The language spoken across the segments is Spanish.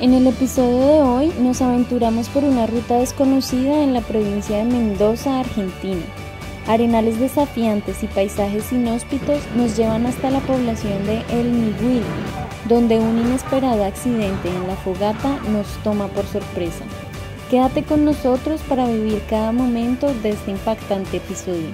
En el episodio de hoy nos aventuramos por una ruta desconocida en la provincia de Mendoza, Argentina. Arenales desafiantes y paisajes inhóspitos nos llevan hasta la población de El Nihuil, donde un inesperado accidente en la fogata nos toma por sorpresa. Quédate con nosotros para vivir cada momento de este impactante episodio.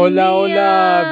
Hola, hola,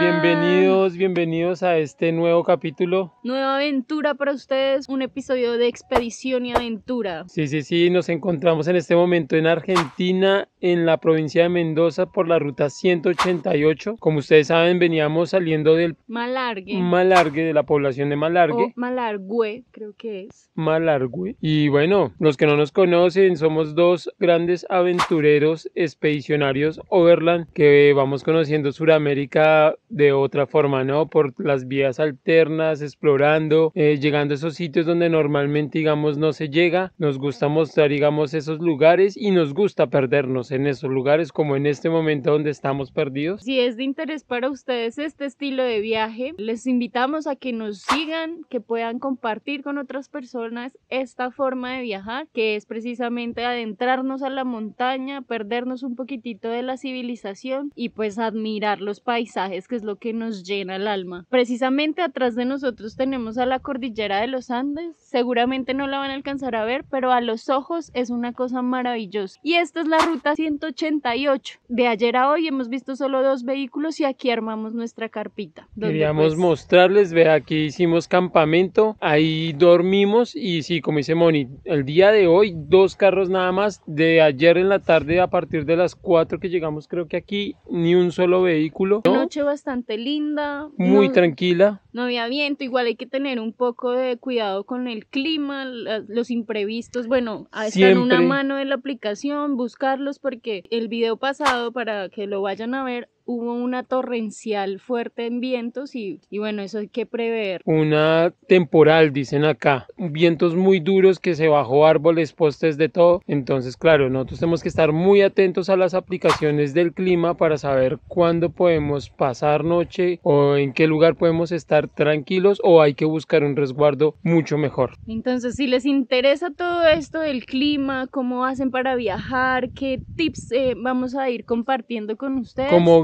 bienvenidos a este nuevo capítulo. Nueva aventura para ustedes, un episodio de expedición y aventura. Sí, nos encontramos en este momento en Argentina, en la provincia de Mendoza, por la ruta 188. Como ustedes saben, veníamos saliendo del Malargüe, de la población de Malargüe. O Malargüe, creo que es. Malargüe. Y bueno, los que no nos conocen, somos dos grandes aventureros expedicionarios Overland que vamos conociendo Suramérica de otra forma, ¿no? Por las vías alternas, explorando, llegando a esos sitios donde normalmente, digamos, no se llega. Nos gusta mostrar, digamos, esos lugares y nos gusta perdernos en esos lugares, como en este momento donde estamos perdidos. Si es de interés para ustedes este estilo de viaje, les invitamos a que nos sigan, que puedan compartir con otras personas esta forma de viajar, que es precisamente adentrarnos a la montaña, perdernos un poquitito de la civilización y pues admirar los paisajes, que es lo que nos llena el alma. Precisamente atrás de nosotros tenemos a la cordillera de los Andes. Seguramente no la van a alcanzar a ver, pero a los ojos es una cosa maravillosa. Y esta es la ruta 188. De ayer a hoy hemos visto solo dos vehículos y aquí armamos nuestra carpita. Queríamos mostrarles, ve, aquí hicimos campamento, ahí dormimos y sí, como dice Moni, el día de hoy dos carros nada más. De ayer en la tarde, a partir de las 4 que llegamos, creo que aquí ni un solo vehículo, ¿no? Noche bastante linda, muy tranquila, no había viento. Igual hay que tener un poco de cuidado con el clima, los imprevistos, bueno, está en una mano de la aplicación, buscarlos, porque el video pasado, para que lo vayan a ver, hubo una torrencial fuerte en vientos y bueno, eso hay que prever. Una temporal, dicen acá. Vientos muy duros que se bajó árboles, postes, de todo. Entonces, claro, nosotros tenemos que estar muy atentos a las aplicaciones del clima para saber cuándo podemos pasar noche o en qué lugar podemos estar tranquilos o hay que buscar un resguardo mucho mejor. Entonces, si les interesa todo esto del clima, cómo hacen para viajar, qué tips vamos a ir compartiendo con ustedes. Como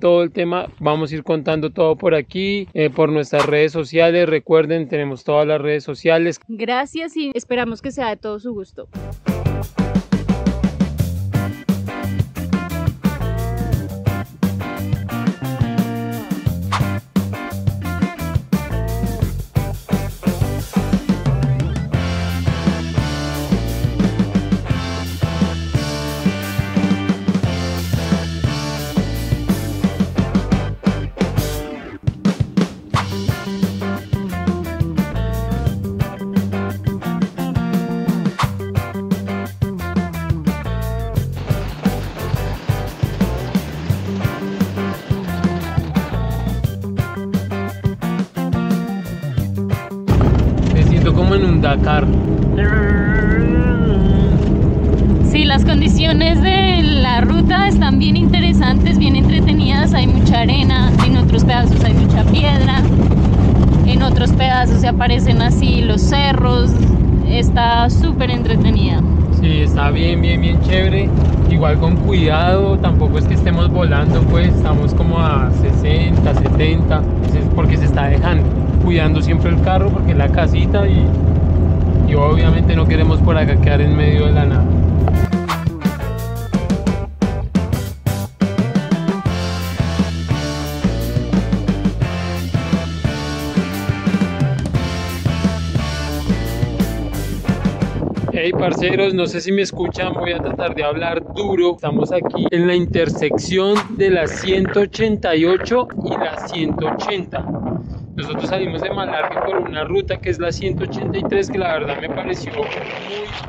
todo el tema, vamos a ir contando todo por aquí, por nuestras redes sociales. Recuerden, tenemos todas las redes sociales. Gracias y esperamos que sea de todo su gusto. Sí, las condiciones de la ruta están bien interesantes, bien entretenidas. Hay mucha arena, en otros pedazos hay mucha piedra, en otros pedazos se aparecen así los cerros. Está súper entretenida. Sí, está bien chévere. Igual con cuidado, tampoco es que estemos volando, pues estamos como a 60, 70, porque se está dejando, cuidando siempre el carro porque es la casita y obviamente no queremos por acá quedar en medio de la nada. Hey, parceros, no sé si me escuchan, voy a tratar de hablar duro. Estamos aquí en la intersección de la 188 y la 180. Nosotros salimos de Malargüe por una ruta que es la 183, que la verdad me pareció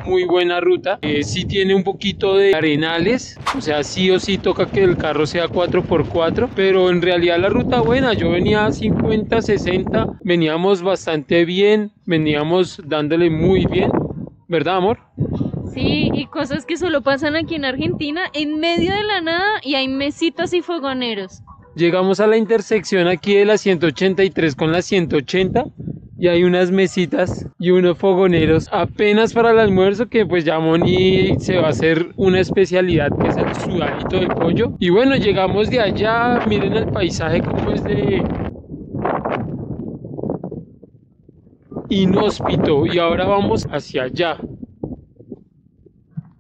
muy buena ruta. Sí tiene un poquito de arenales, o sea, sí o sí toca que el carro sea 4x4, pero en realidad la ruta buena. Yo venía a 50, 60, veníamos bastante bien, veníamos dándole muy bien, ¿verdad, amor? Sí, y cosas que solo pasan aquí en Argentina, en medio de la nada, y hay mesitas y fogoneros. Llegamos a la intersección aquí de la 183 con la 180 y hay unas mesitas y unos fogoneros apenas para el almuerzo, que pues ya Moni se va a hacer una especialidad que es el sudadito de pollo. Y bueno, llegamos de allá, miren el paisaje como es de inhóspito, y ahora vamos hacia allá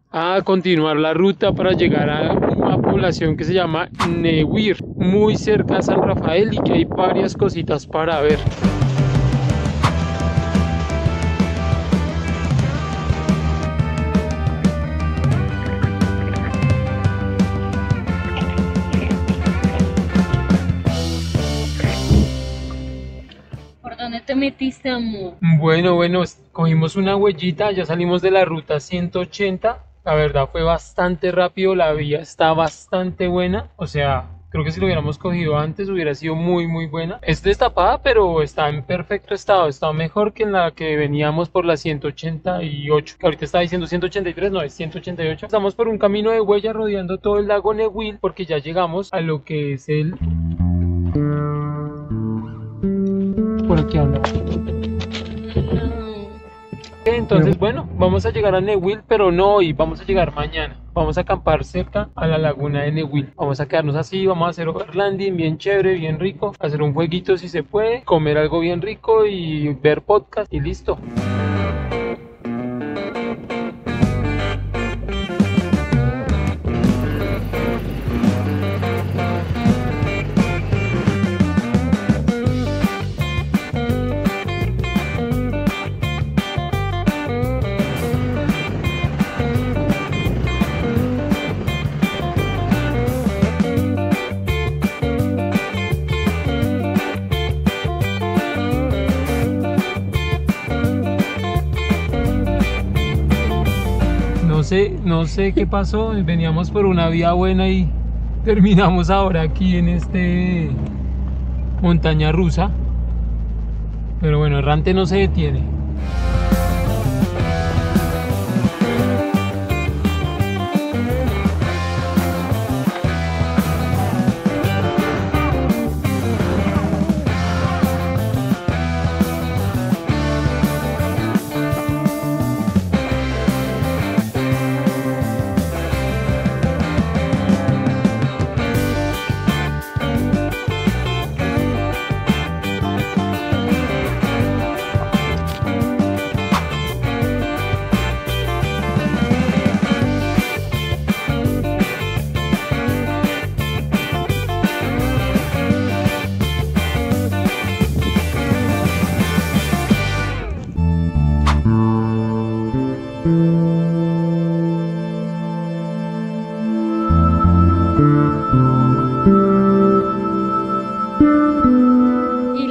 a continuar la ruta para llegar a una población que se llama Nihuil, muy cerca a San Rafael, y que hay varias cositas para ver. ¿Dónde te metiste, amor? Bueno, cogimos una huellita, ya salimos de la ruta 180. La verdad fue bastante rápido, la vía está bastante buena, o sea, creo que si lo hubiéramos cogido antes hubiera sido muy buena. Es destapada, pero está en perfecto estado, está mejor que en la que veníamos por la 188, que ahorita está diciendo 183, no, es 188. Estamos por un camino de huella rodeando todo el lago Nihuil, porque ya llegamos a lo que es el... Por aquí habla. Entonces, bueno, vamos a llegar a Nihuil, pero no hoy, vamos a llegar mañana. Vamos a acampar cerca a la laguna de Nihuil. Vamos a quedarnos así, vamos a hacer overlanding bien chévere, bien rico, hacer un jueguito si se puede, comer algo bien rico y ver podcast y listo. No sé qué pasó, veníamos por una vía buena y terminamos ahora aquí en este montaña rusa, pero bueno, errante no se detiene.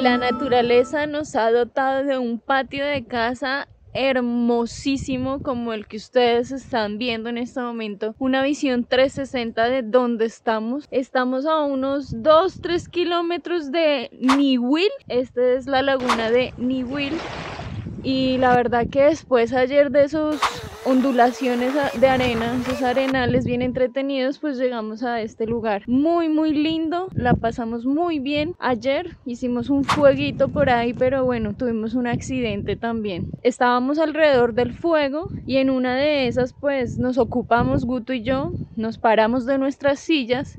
La naturaleza nos ha dotado de un patio de casa hermosísimo como el que ustedes están viendo en este momento, una visión 360 de donde estamos. Estamos a unos 2-3 kilómetros de Nihuil. Esta es la laguna de Nihuil, y la verdad que después ayer de esos ondulaciones de arena, esos arenales bien entretenidos, pues llegamos a este lugar muy lindo, la pasamos muy bien. Ayer hicimos un fueguito por ahí, pero bueno, tuvimos un accidente también. Estábamos alrededor del fuego y en una de esas pues nos ocupamos, Guto y yo, nos paramos de nuestras sillas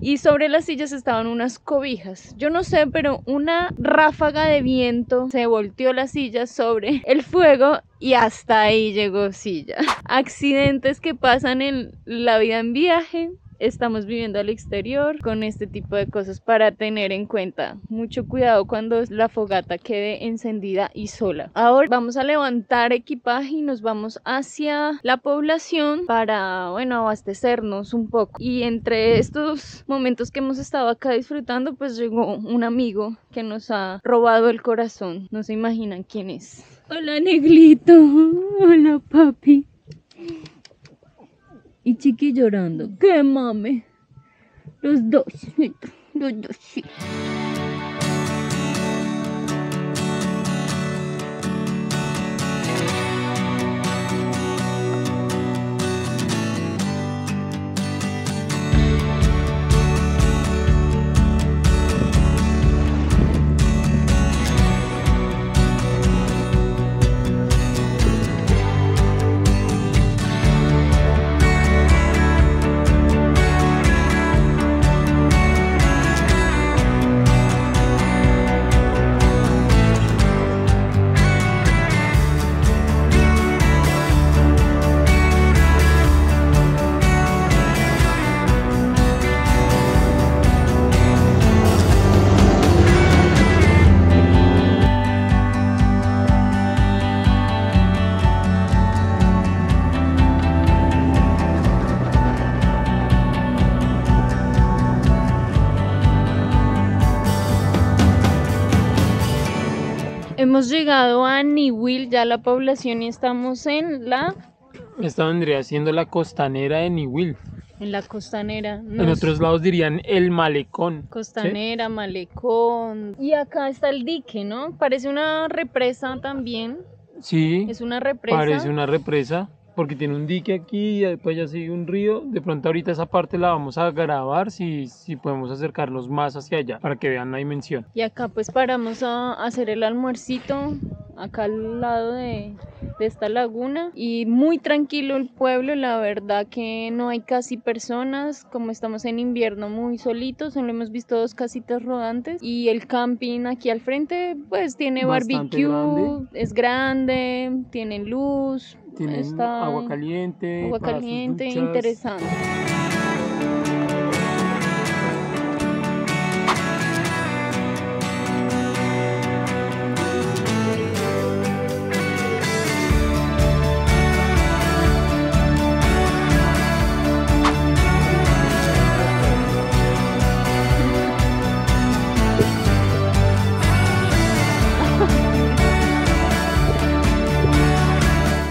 y sobre las sillas estaban unas cobijas. Yo no sé, pero una ráfaga de viento se volteó la silla sobre el fuego y hasta ahí llegó silla. Accidentes que pasan en la vida en viaje. estamos viviendo al exterior con este tipo de cosas para tener en cuenta. Mucho cuidado cuando la fogata quede encendida y sola. Ahora vamos a levantar equipaje y nos vamos hacia la población para, bueno, abastecernos un poco. Y entre estos momentos que hemos estado acá disfrutando, pues llegó un amigo que nos ha robado el corazón. No se imaginan quién es. Hola, negrito. Hola, papi. Y Chiqui llorando. ¡Qué mame! Los dos, los dos. Hemos llegado a Nihuil, ya la población, y estamos en la... Esta vendría siendo la costanera de Nihuil. En la costanera. No. En otros lados dirían el malecón. Costanera, ¿sí? Malecón. Y acá está el dique, ¿no? Parece una represa también. Sí. Es una represa. Parece una represa porque tiene un dique aquí y después ya sigue un río. De pronto ahorita esa parte la vamos a grabar si podemos acercarnos más hacia allá para que vean la dimensión. Y acá pues paramos a hacer el almuercito acá al lado de esta laguna, y muy tranquilo el pueblo, la verdad que no hay casi personas, como estamos en invierno muy solitos, solo hemos visto dos casitas rodantes y el camping aquí al frente pues tiene bastante barbecue, grande. Es grande, tiene luz, tienen agua caliente, interesante.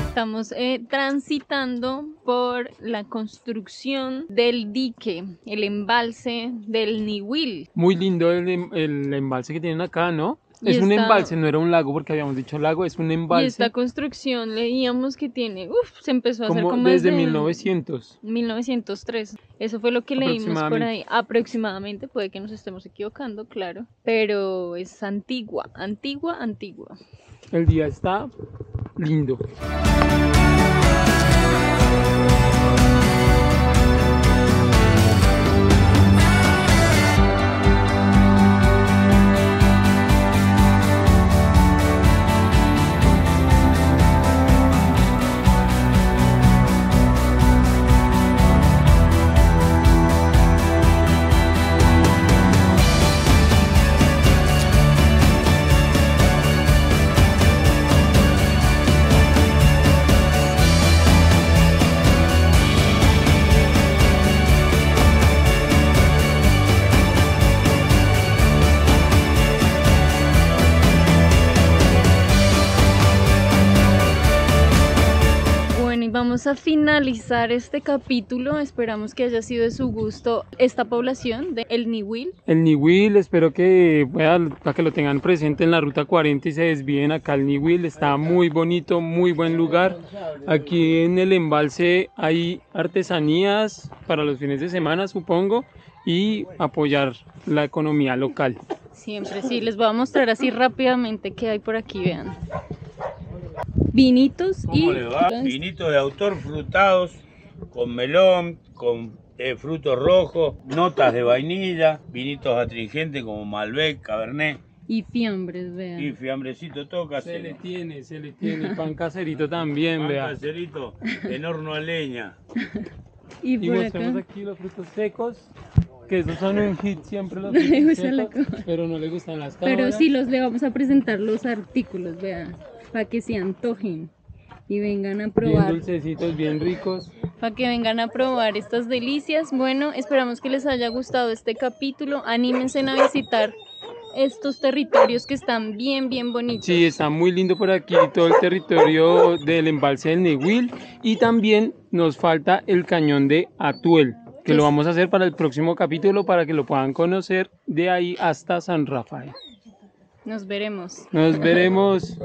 Estamos transitando por la construcción del dique, el embalse del Nihuil. Muy lindo el embalse que tienen acá, ¿no? Es un embalse, no era un lago porque habíamos dicho lago, es un embalse. Y esta construcción leíamos que tiene, se empezó a hacer como desde 1900. 1903, eso fue lo que leímos por ahí, aproximadamente, puede que nos estemos equivocando, claro, pero es antigua, antigua, antigua. El día está lindo. Vamos a finalizar este capítulo, esperamos que haya sido de su gusto esta población de El Nihuil. El Nihuil, espero que para que lo tengan presente en la ruta 40 y se desvíen acá al Nihuil, está muy bonito, muy buen lugar. Aquí en el embalse hay artesanías para los fines de semana, supongo, y apoyar la economía local. Siempre, sí, les voy a mostrar así rápidamente qué hay por aquí, vean. Vinitos y... ¿Cómo le va? Vinitos de autor frutados, con melón, con frutos rojos, notas de vainilla, vinitos astringentes como Malbec, Cabernet. Y fiambres, vean. Y fiambrecito, todo casero. Se le tiene, pan caserito también, vean. Pan caserito en horno a leña. Y por acá aquí los frutos secos, que esos son un hit siempre, los frutos secos, pero no le gustan las cámaras. Pero sí los le vamos a presentar los artículos, vean, para que se antojen y vengan a probar. Bien dulcecitos, bien ricos. Para que vengan a probar estas delicias. Bueno, esperamos que les haya gustado este capítulo. Anímense a visitar estos territorios que están bien, bien bonitos. Sí, está muy lindo por aquí todo el territorio del embalse del Nihuil. Y también nos falta el cañón de Atuel, que lo vamos a hacer para el próximo capítulo, para que lo puedan conocer de ahí hasta San Rafael. Nos veremos. Nos veremos.